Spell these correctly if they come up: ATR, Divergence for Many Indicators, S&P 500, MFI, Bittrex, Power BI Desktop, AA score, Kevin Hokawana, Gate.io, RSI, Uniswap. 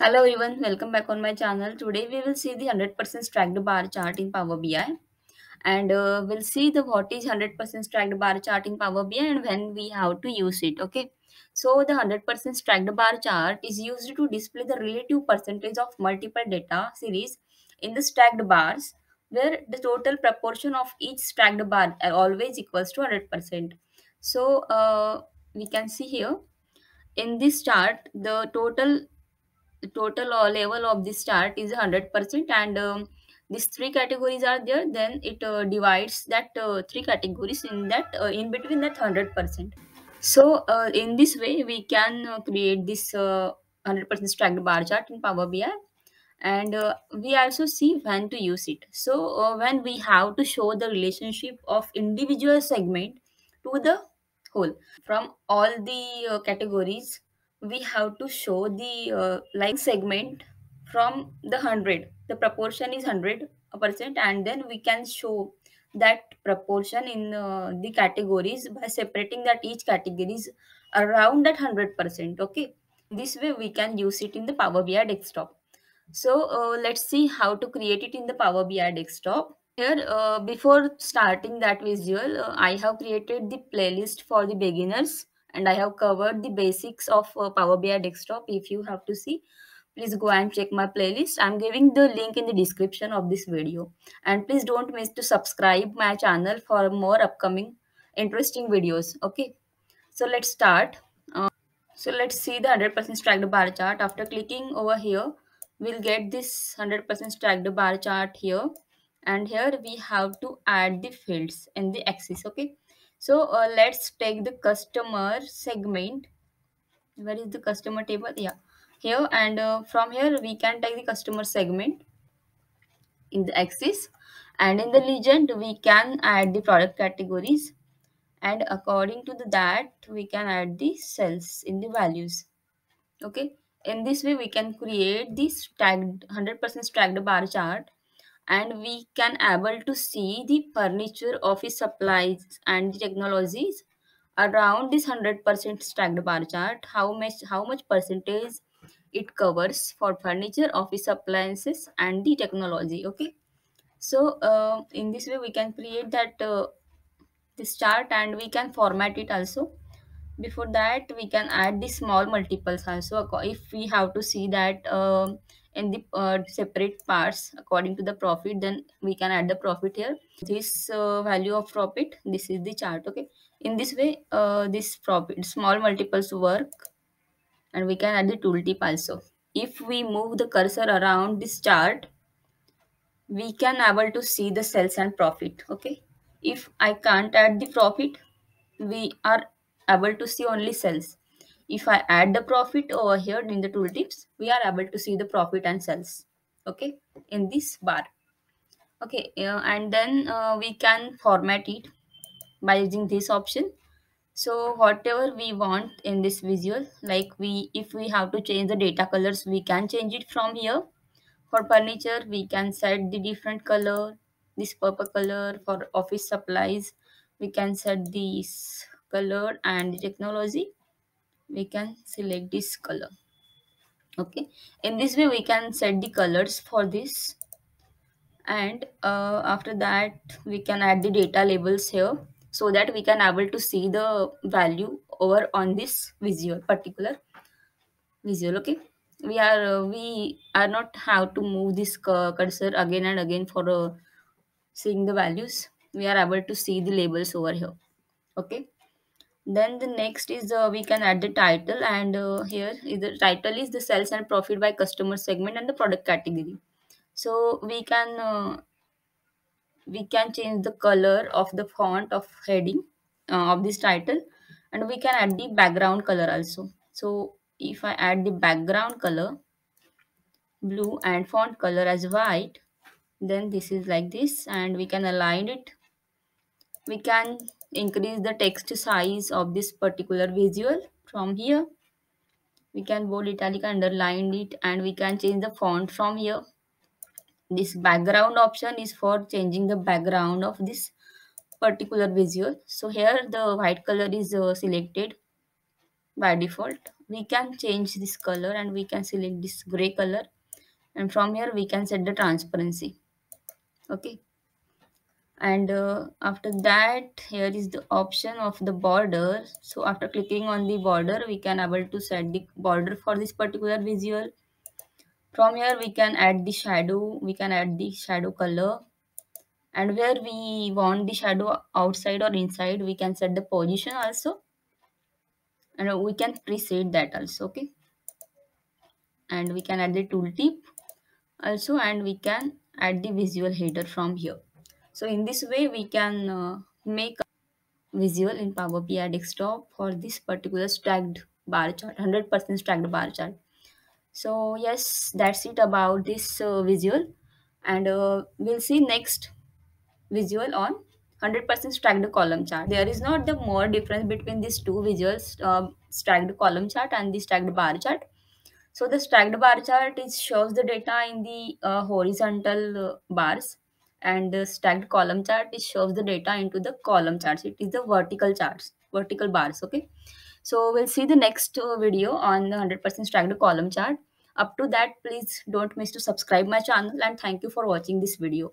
Hello everyone, welcome back on my channel. Today we will see the 100% stacked bar chart in Power BI, and we'll see the what is 100% stacked bar chart in Power BI and when we have to use it. Okay, so the 100% stacked bar chart is used to display the relative percentage of multiple data series in the stacked bars, where the total proportion of each stacked bar always equals to 100%. So we can see here in this chart the total level of this chart is 100%, and these three categories are there. Then it divides that three categories in that in between that 100%. So in this way we can create this 100% stacked bar chart in Power BI, and we also see when to use it. So when we have to show the relationship of individual segment to the whole from all the categories, we have to show the like segment from the 100, the proportion is 100%, and then we can show that proportion in the categories by separating that each category is around that 100%. Okay, this way we can use it in the Power BI desktop. So let's see how to create it in the Power BI desktop. Here before starting that visual, I have created the playlist for the beginners, and I have covered the basics of Power BI desktop. If you have to see, please go and check my playlist. I'm giving the link in the description of this video, and please don't miss to subscribe my channel for more upcoming interesting videos. Okay, so let's start. So let's see the 100% stacked bar chart. After clicking over here, we'll get this 100% stacked bar chart here, and here we have to add the fields in the axis. Okay, so let's take the customer segment. Where is the customer table? Yeah, here. And from here we can take the customer segment in the axis, and in the legend we can add the product categories, and according to that we can add the cells in the values. Okay, in this way we can create this stacked 100% stacked bar chart, and we can able to see the furniture, office supplies, and the technologies around this 100% stacked bar chart. How much percentage it covers for furniture, office appliances, and the technology. Okay, so in this way we can create that this chart, and we can format it also. Before that we can add the small multiples also, if we have to see that in the separate parts according to the profit, then we can add the profit here. This value of profit, this is the chart. Okay, in this way this profit small multiples work, and we can add the tooltip also. If we move the cursor around this chart, we can able to see the sales and profit. Okay, if I can't add the profit, we are able to see only sales. If I add the profit over here in the tooltips, we are able to see the profit and sales. Okay, in this bar. Okay, and then we can format it by using this option. So whatever we want in this visual, like if we have to change the data colors, we can change it from here. For furniture, we can set the different color, this purple color. For office supplies, we can set this color, and the technology, we can select this color. Okay, in this way we can set the colors for this, and after that we can add the data labels here, so that we can able to see the value over on this visual, particular visual. Okay, we are not have to move this cursor again and again for seeing the values. We are able to see the labels over here. Okay, then the next is we can add the title, and here is the title is the sales and profit by customer segment and the product category. So we can change the color of the font of heading of this title, and we can add the background color also. So if I add the background color blue and font color as white, then this is like this, and we can align it. We can increase the text size of this particular visual from here. We can bold, italic, underline it, and we can change the font from here. This background option is for changing the background of this particular visual. So here the white color is selected by default, we can change this color and we can select this gray color, and from here we can set the transparency. Okay, and after that here is the option of the border. So after clicking on the border we can able to set the border for this particular visual. From here we can add the shadow, we can add the shadow color, and where we want the shadow outside or inside we can set the position also, and we can preset that also. Okay, and we can add the tooltip also, and we can add the visual header from here. So in this way we can make a visual in Power BI Desktop for this particular stacked bar chart, 100% stacked bar chart. So yes, that's it about this visual, and we'll see next visual on 100% stacked column chart. There is not the more difference between these two visuals, stacked column chart and the stacked bar chart. So the stacked bar chart shows the data in the horizontal bars, and the stacked column chart shows the data into the column charts. It is the vertical charts, vertical bars. Okay, so we'll see the next video on the 100% stacked column chart. Up to that, please don't miss to subscribe my channel, and thank you for watching this video.